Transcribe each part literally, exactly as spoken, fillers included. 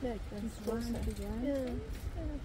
Look, that's one of the ones. Yeah. Yeah.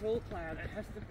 control plan, it has to bounce.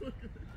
Look at this.